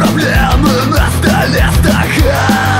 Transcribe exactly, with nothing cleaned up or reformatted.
проблемы на столе стакан.